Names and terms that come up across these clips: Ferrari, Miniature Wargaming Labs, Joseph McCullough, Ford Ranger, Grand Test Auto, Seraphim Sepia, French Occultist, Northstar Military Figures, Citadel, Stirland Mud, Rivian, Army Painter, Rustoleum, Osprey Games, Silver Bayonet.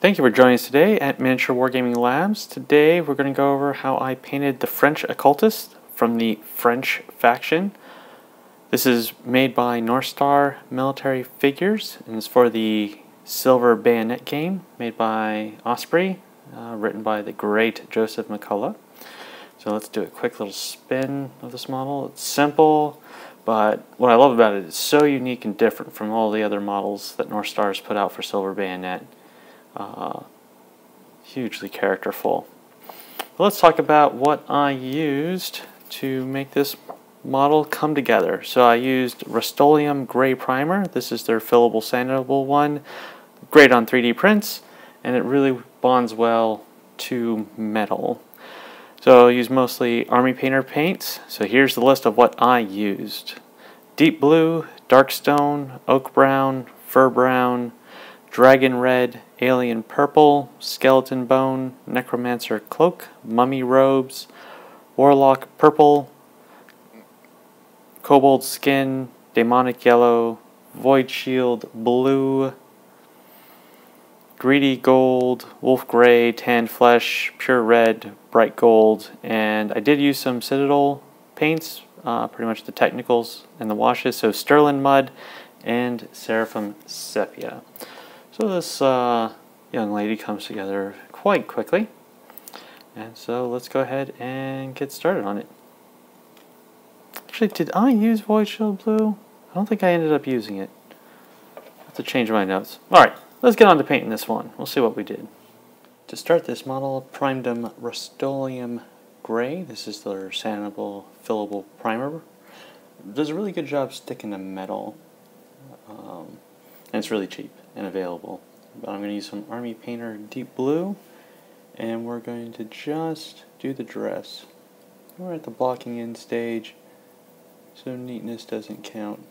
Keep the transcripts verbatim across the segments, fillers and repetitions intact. Thank you for joining us today at Miniature Wargaming Labs. Today we're going to go over how I painted the French Occultist from the French faction. This is made by Northstar Military Figures and it's for the Silver Bayonet game made by Osprey, uh, written by the great Joseph McCullough. So let's do a quick little spin of this model. It's simple, but what I love about it is it's so unique and different from all the other models that Northstar has put out for Silver Bayonet. Uh, hugely characterful. But let's talk about what I used to make this model come together. So I used Rustoleum gray primer. This is their fillable sandable one. Great on three D prints, and it really bonds well to metal. So I use mostly Army Painter paints. So here's the list of what I used. Deep blue, dark stone, oak brown, fur brown, dragon red, alien purple, skeleton bone, necromancer cloak, mummy robes, warlock purple, kobold skin, demonic yellow, void shield blue, greedy gold, wolf gray, tanned flesh, pure red, bright gold, and I did use some Citadel paints, uh, pretty much the technicals and the washes, so Stirland Mud and Seraphim Sepia. So this uh, young lady comes together quite quickly, and so let's go ahead and get started on it. Actually, did I use Void Shield Blue? I don't think I ended up using it. I have to change my notes. Alright, let's get on to painting this one. We'll see what we did. To start this model, primed them Rustoleum Gray. This is their sandable, fillable primer. It does a really good job sticking to metal, um, and it's really cheap and available. But I'm going to use some Army Painter Deep Blue, and we're going to just do the dress. We're at the blocking in stage, so neatness doesn't count.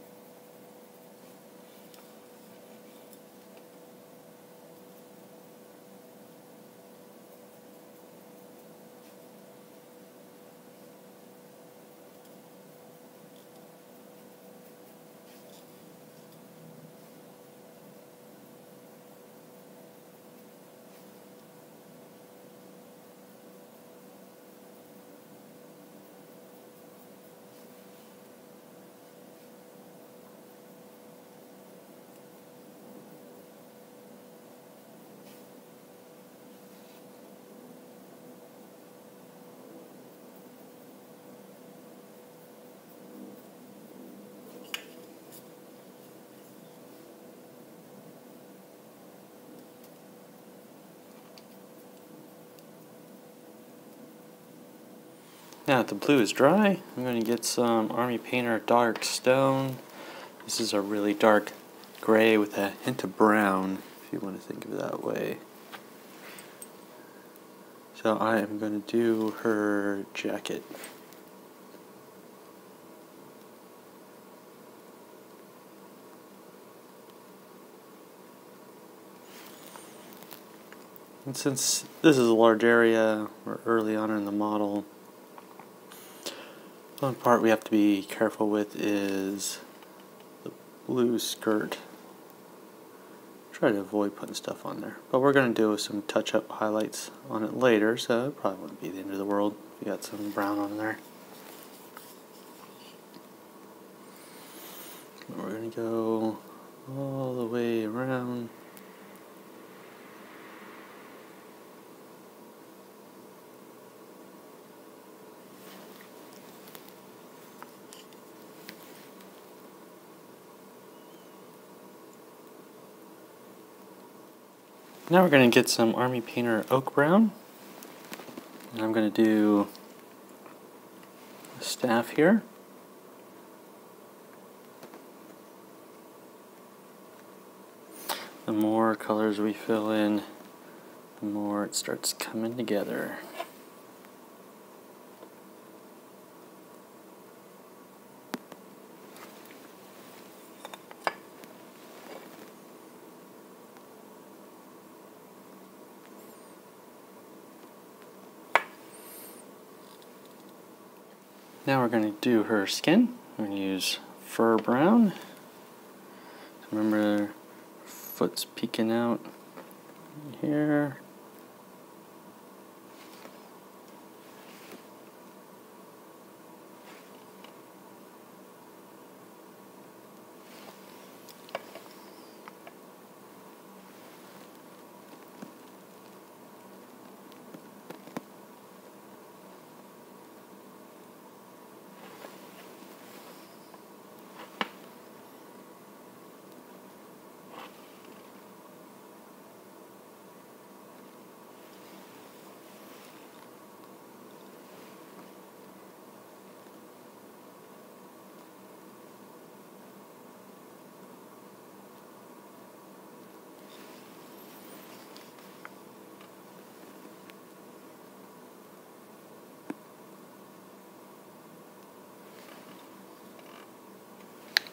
Now that the blue is dry, I'm going to get some Army Painter Dark Stone. This is a really dark gray with a hint of brown, if you want to think of it that way. So I am going to do her jacket. And since this is a large area, we're early on in the model. One part we have to be careful with is the blue skirt. Try to avoid putting stuff on there. But we're going to do some touch-up highlights on it later, so it probably wouldn't be the end of the world if you got some brown on there. We're going to go all the way around. Now we're going to get some Army Painter Oak Brown, and I'm going to do a staff here. The more colors we fill in, the more it starts coming together. Now we're going to do her skin. I'm going to use fur brown. Remember, her foot's peeking out. here.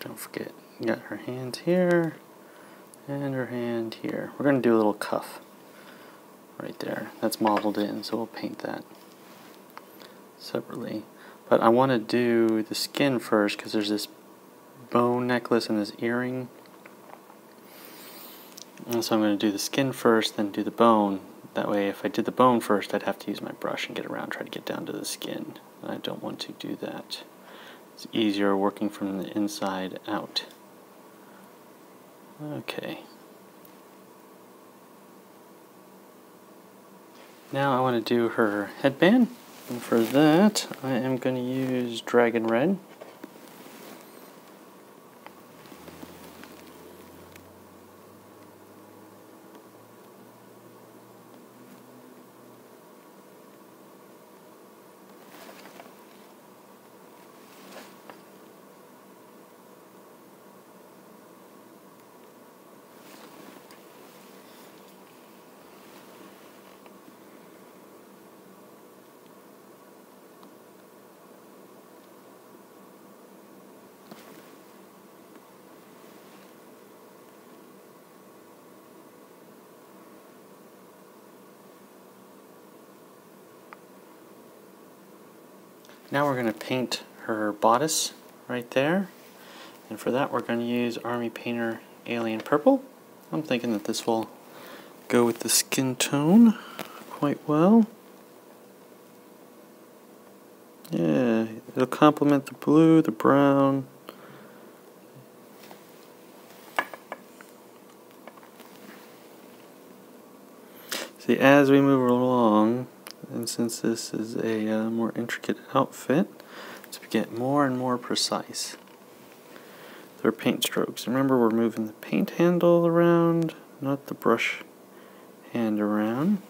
Don't forget, you got her hand here and her hand here. We're going to do a little cuff right there. That's modeled in, so we'll paint that separately. But I want to do the skin first because there's this bone necklace and this earring. And so I'm going to do the skin first, then do the bone. That way if I did the bone first, I'd have to use my brush and get around, try to get down to the skin. And I don't want to do that. It's easier working from the inside out. Okay. Now I want to do her headband, and for that I am going to use Dragon Red. Now we're going to paint her bodice right there, and for that we're going to use Army Painter Alien Purple. I'm thinking that this will go with the skin tone quite well. Yeah, it'll complement the blue, the brown. See, as we move along, and since this is a uh, more intricate outfit, so we get more and more precise with our paint strokes. Remember, we're moving the paint handle around, not the brush hand around.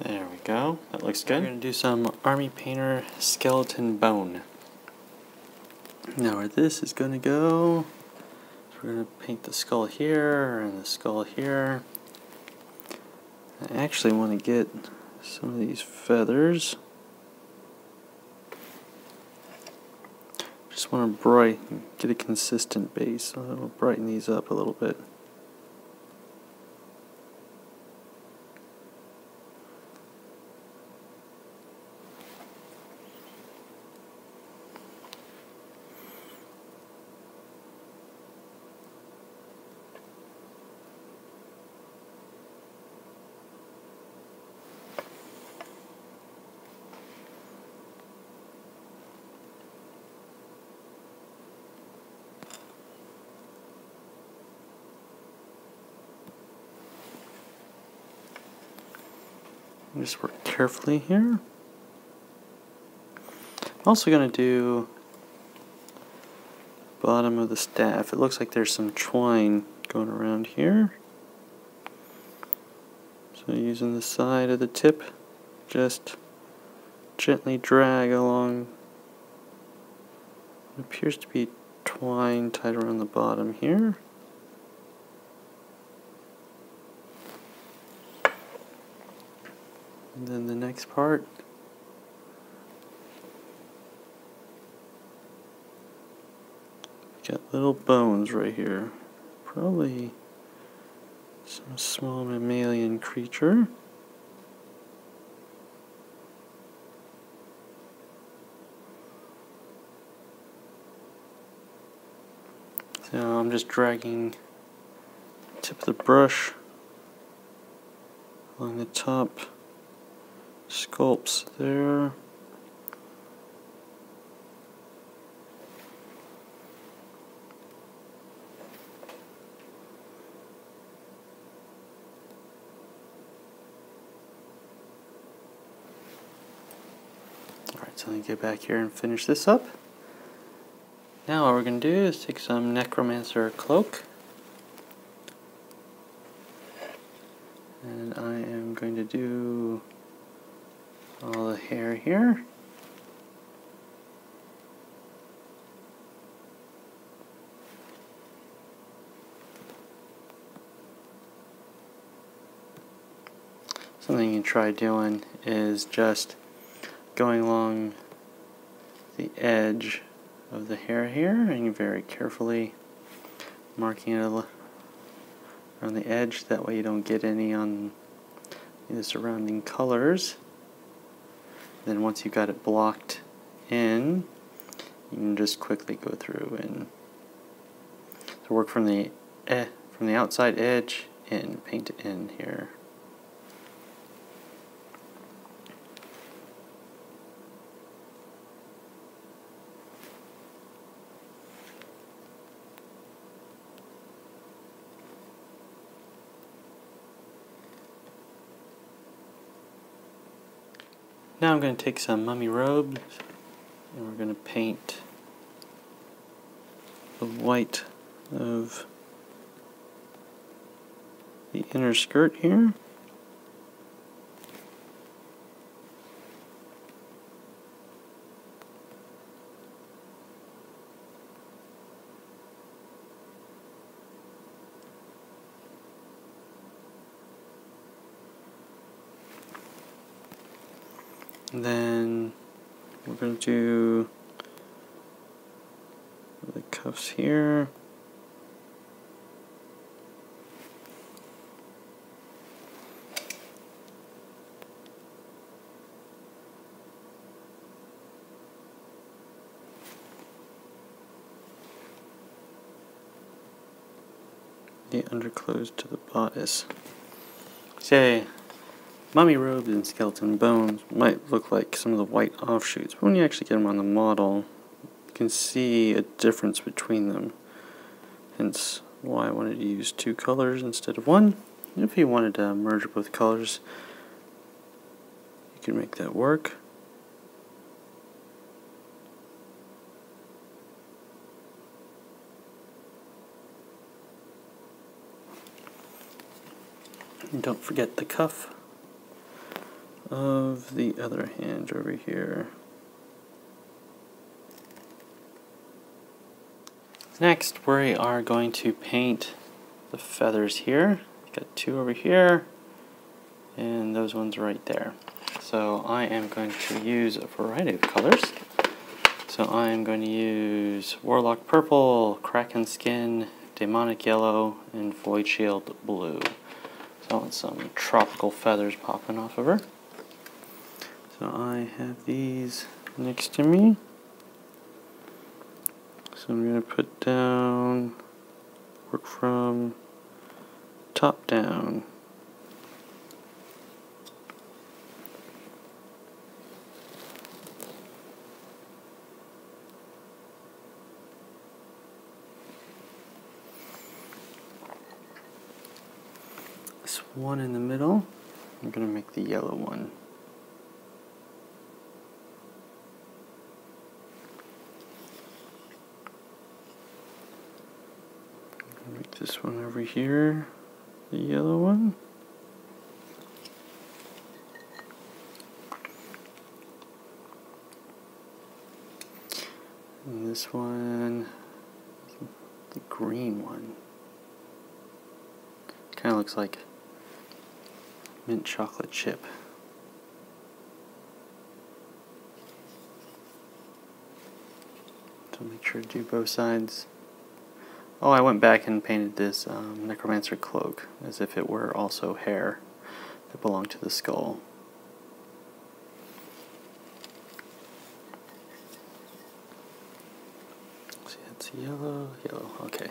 There we go. That looks good. We're going to do some Army Painter skeleton bone. Now where this is going to go, we're going to paint the skull here and the skull here. I actually want to get some of these feathers. Just want to brighten, get a consistent base, so I'll brighten these up a little bit. Just work carefully here. I'm also going to do bottom of the staff. It looks like there's some twine going around here. So using the side of the tip, just gently drag along. It appears to be twine tied around the bottom here. And then the next part. Got little bones right here. probably some small mammalian creature. So I'm just dragging the tip of the brush along the top sculpts there. So let me get back here and finish this up. Now what we're going to do is take some Necromancer Cloak. And I am going to do all the hair here. Something you can try doing is just going along the edge of the hair here and very carefully marking it around the edge, that way you don't get any on the surrounding colors. Then once you've got it blocked in, you can just quickly go through and so work from the eh, from the outside edge and paint it in here. Now I'm going to take some mummy robes and we're going to paint the white of the inner skirt here. And then we're going to do the cuffs here. The underclothes to the bodice. Say. Mummy robes and skeleton bones might look like some of the white offshoots, but when you actually get them on the model, you can see a difference between them. Hence why I wanted to use two colors instead of one. If you wanted to merge both colors, you can make that work. And don't forget the cuff of the other hand over here. Next, we are going to paint the feathers here. Got two over here, and those ones right there. So I am going to use a variety of colors. So I am going to use Warlock Purple, Kraken Skin, Demonic Yellow, and Void Shield Blue. So I want some tropical feathers popping off of her. So I have these next to me. So I'm going to put down, work from top down. This one in the middle, I'm going to make the yellow one. This one over here, the yellow one. And this one, the green one. Kind of looks like mint chocolate chip. So make sure to do both sides Oh, I went back and painted this um, necromancer cloak as if it were also hair that belonged to the skull. See, it's yellow, yellow, okay.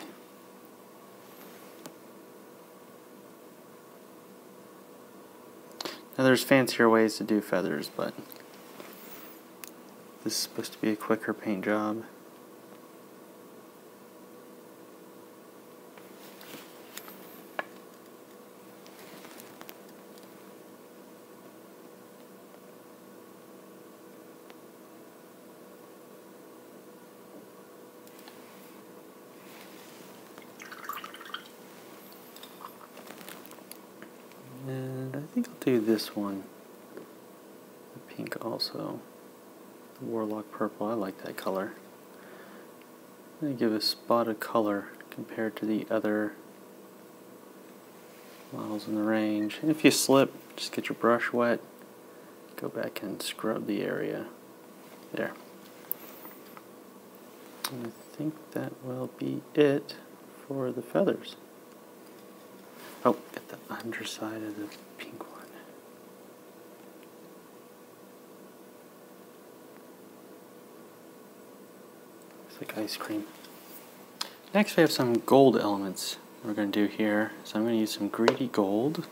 Now there's fancier ways to do feathers, but this is supposed to be a quicker paint job. Do this one, the pink also, the warlock purple, I like that color. I'm going to give a spot of color compared to the other models in the range. And if you slip, just get your brush wet, go back and scrub the area there. And I think that will be it for the feathers. Oh, get the underside of the pink one. Like ice cream. Next we have some gold elements we're going to do here. So I'm going to use some greedy gold,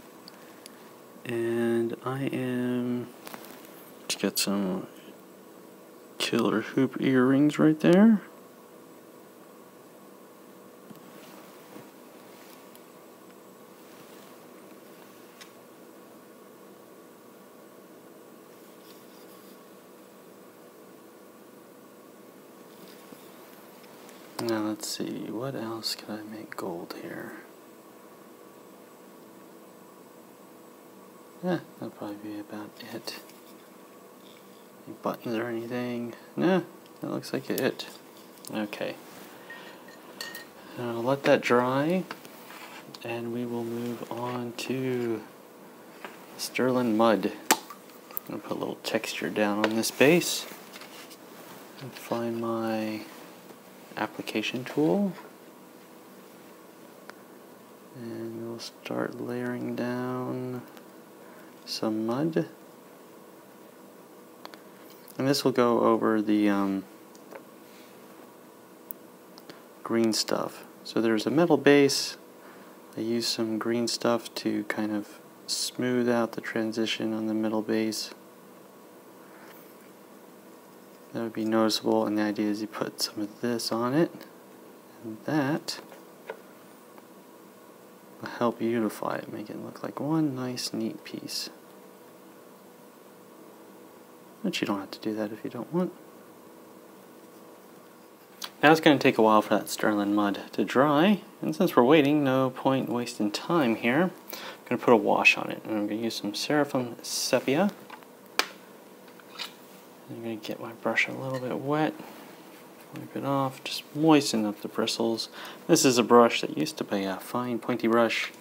and I am to get some killer hoop earrings right there. Now let's see, what else can I make gold here? Yeah, that'll probably be about it. Any buttons or anything? Nah, that looks like it. Okay. Now let that dry, and we will move on to Stirland Mud. I'm going to put a little texture down on this base, and find my application tool, and we'll start layering down some mud, and this will go over the um, green stuff. So there's a metal base. I use some green stuff to kind of smooth out the transition on the metal base. That would be noticeable, and the idea is you put some of this on it, and that will help beautify it, make it look like one nice, neat piece. But you don't have to do that if you don't want. Now it's going to take a while for that Stirland Mud to dry, and since we're waiting, no point wasting time here. I'm going to put a wash on it, and I'm going to use some Seraphim Sepia. I'm going to get my brush a little bit wet, wipe it off, just moisten up the bristles. This is a brush that used to be a fine pointy brush,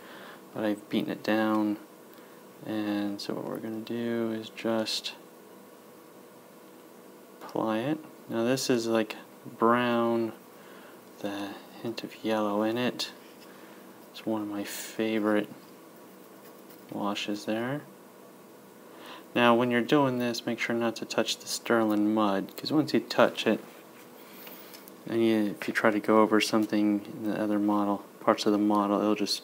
but I've beaten it down. And so what we're going to do is just apply it. Now this is like brown, with a hint of yellow in it. It's one of my favorite washes there. Now when you're doing this, make sure not to touch the Stirland Mud, because once you touch it, and you, if you try to go over something in the other model, parts of the model, it'll just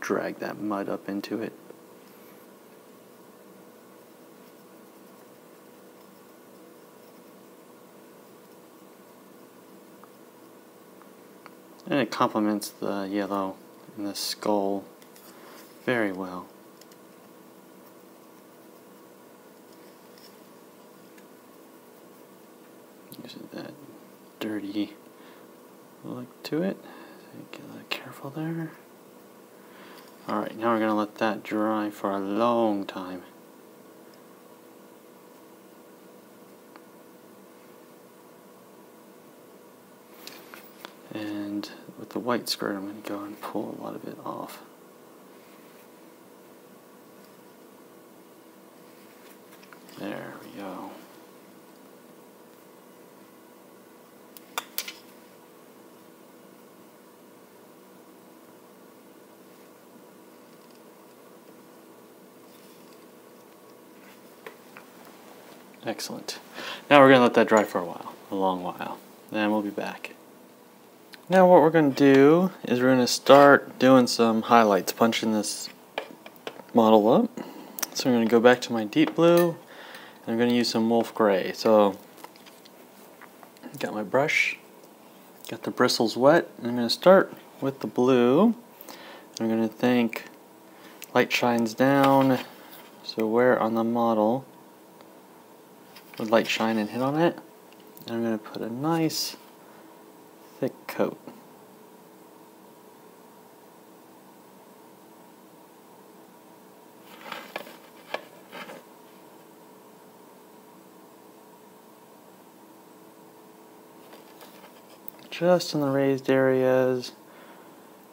drag that mud up into it. And it complements the yellow and the skull very well. That dirty look to it. Get a little careful there. Alright, now we're going to let that dry for a long time. And with the white skirt, I'm going to go and pull a lot of it off. There we go. Excellent. Now we're going to let that dry for a while, a long while, and we'll be back. Now what we're going to do is we're going to start doing some highlights, punching this model up. So I'm going to go back to my deep blue, and I'm going to use some wolf gray. So got my brush, got the bristles wet, and I'm going to start with the blue. I'm going to think light shines down, so where on the model would light shine and hit on it? And I'm going to put a nice thick coat. Just in the raised areas,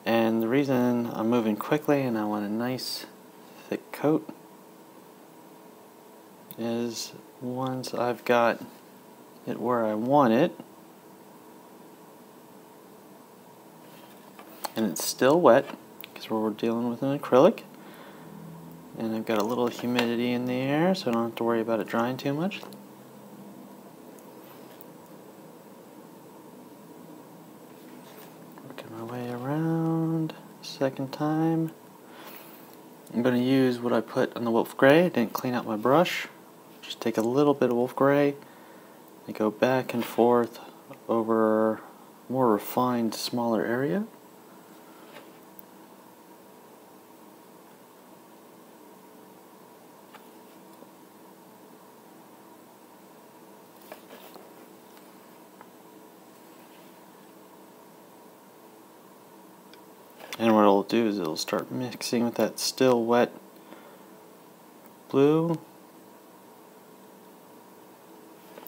and the reason I'm moving quickly and I want a nice thick coat is once I've got it where I want it and it's still wet because we're dealing with an acrylic, and I've got a little humidity in the air so I don't have to worry about it drying too much. Second time. I'm going to use what I put on the wolf gray. I didn't clean out my brush. Just take a little bit of wolf gray and go back and forth over more refined, smaller area. And what it'll do is it'll start mixing with that still wet blue,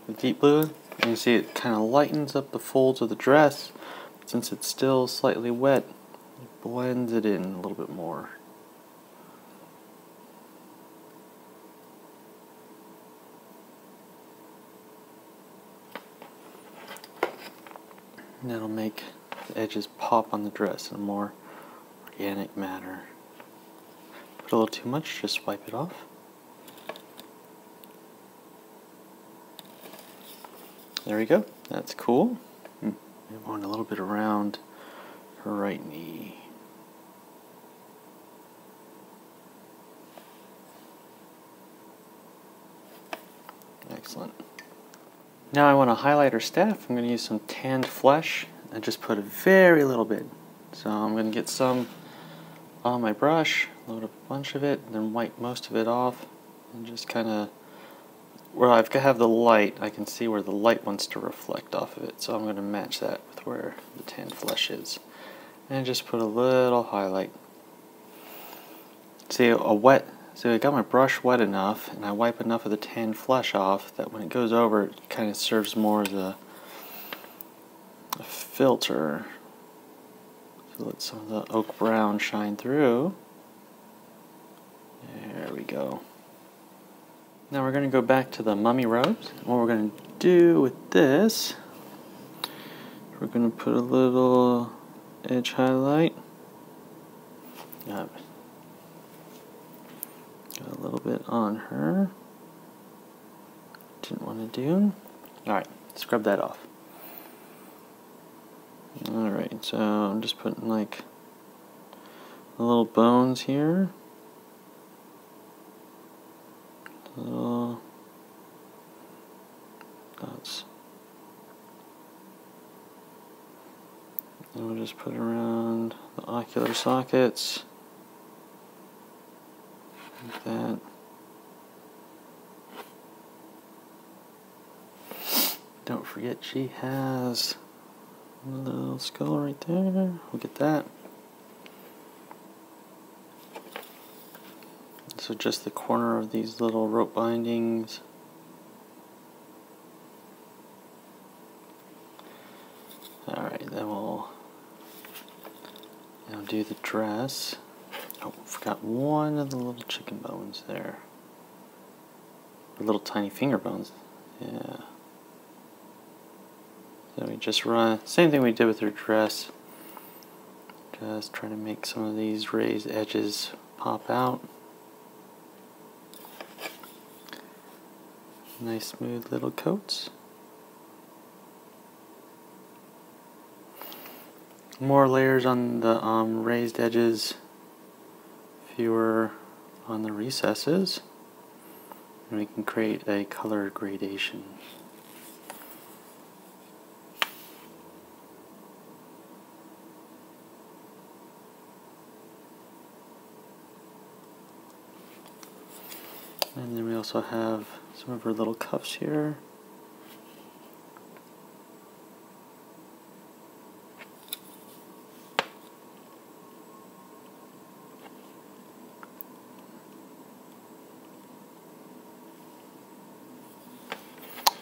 the deep blue, and you see it kind of lightens up the folds of the dress, but since it's still slightly wet, it blends it in a little bit more. And that'll make the edges pop on the dress in a more organic matter. Put a little too much, just wipe it off. There we go, that's cool. Hmm. I want a little bit around her right knee. Excellent. Now I want to highlight her staff. I'm going to use some tanned flesh and just put a very little bit. So I'm going to get some on my brush, load up a bunch of it, and then wipe most of it off, and just kind of where I have the light, I can see where the light wants to reflect off of it. So I'm going to match that with where the tan flesh is, and just put a little highlight. See a wet. So I got my brush wet enough, and I wipe enough of the tan flesh off that when it goes over, it kind of serves more as a, a filter. Let some of the oak brown shine through. There we go. Now we're going to go back to the mummy robes. What we're going to do with this, we're going to put a little edge highlight. Got a little bit on her. Didn't want to do. Alright, scrub that off. Alright, so I'm just putting like little bones here, little dots, and we'll just put around the ocular sockets, like that. Don't forget she has a little skull right there. We'll get that. So just the corner of these little rope bindings. Alright, then we'll now do the dress. Oh, forgot one of the little chicken bones there. The little tiny finger bones. Yeah. So we just run, same thing we did with her dress, just trying to make some of these raised edges pop out. nice smooth little coats. More layers on the um, raised edges, fewer on the recesses, and we can create a color gradation. And then we also have some of our little cuffs here.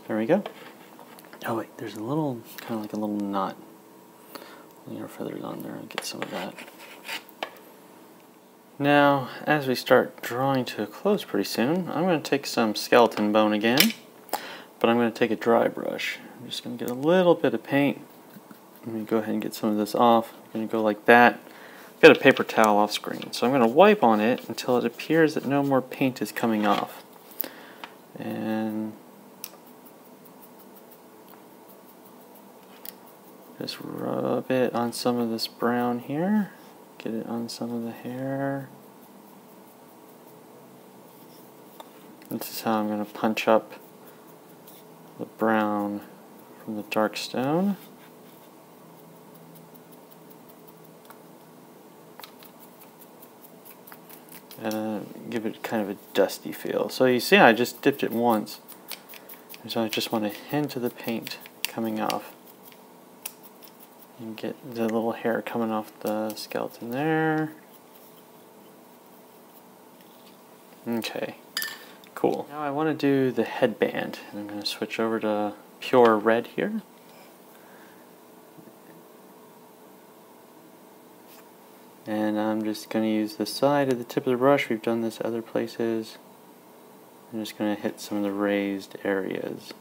There we go. Oh wait, there's a little, kind of like a little knot. Leave our feathers on there and get some of that. Now, as we start drawing to a close pretty soon, I'm going to take some skeleton bone again, but I'm going to take a dry brush. I'm just going to get a little bit of paint. I'm going to go ahead and get some of this off. I'm going to go like that. I've got a paper towel off screen, so I'm going to wipe on it until it appears that no more paint is coming off. And just rub it on some of this brown here. Get it on some of the hair. This is how I'm going to punch up the brown from the dark stone. Uh, give it kind of a dusty feel. So you see I just dipped it once. So I just want to hint of the paint coming off. And get the little hair coming off the skeleton there. Okay, cool. Now I want to do the headband, and I'm going to switch over to pure red here. And I'm just going to use the side of the tip of the brush. We've done this other places. I'm just going to hit some of the raised areas.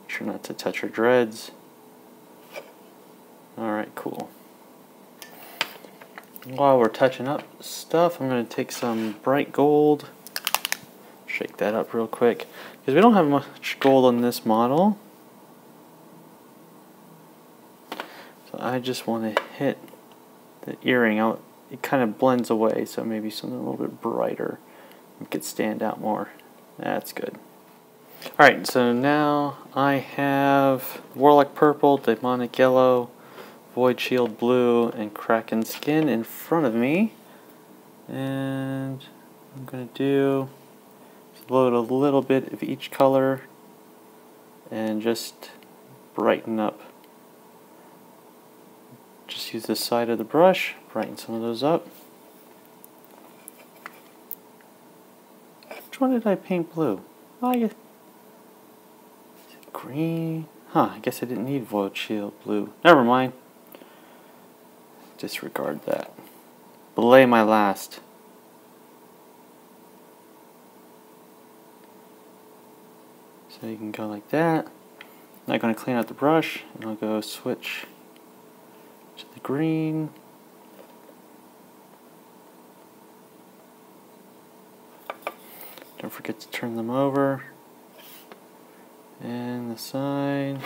Make sure not to touch our dreads. Alright, cool. While we're touching up stuff, I'm going to take some bright gold, shake that up real quick, because we don't have much gold on this model. So I just want to hit the earring. I'll, it kind of blends away, so maybe something a little bit brighter. It could stand out more. That's good. Alright, so now I have Warlock Purple, Demonic Yellow, Void Shield Blue, and Kraken Skin in front of me, and I'm going to do is load a little bit of each color and just brighten up. Just use the side of the brush, brighten some of those up. Which one did I paint blue? Oh, I guess green. Huh, I guess I didn't need Void Shield Blue. Never mind. Disregard that. Belay my last. So you can go like that. I'm not going to clean out the brush, and I'll go switch to the green. Don't forget to turn them over. And the side.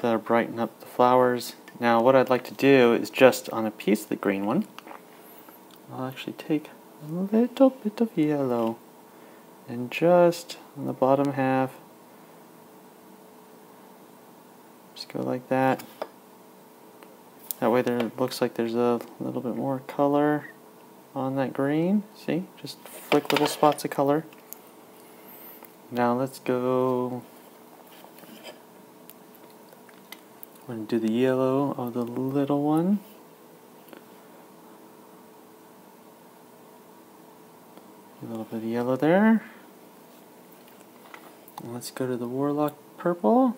That'll brighten up the flowers. Now what I'd like to do is just on a piece of the green one, I'll actually take a little bit of yellow and just on the bottom half, just go like that. That way there looks like there's a little bit more color on that green. See, just flick little spots of color. Now let's go. I'm going to do the yellow of the little one. A little bit of yellow there. And let's go to the Warlock Purple.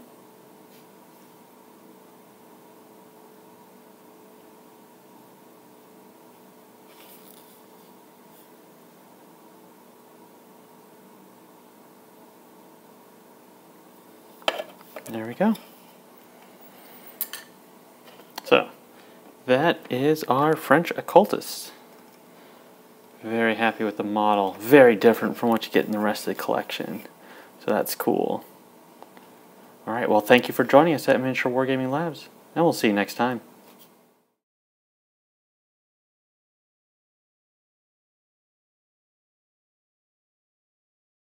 There we go. that is our French Occultist. Very happy with the model. Very different from what you get in the rest of the collection. So that's cool. Alright, well, thank you for joining us at Miniature Wargaming Labs, and we'll see you next time.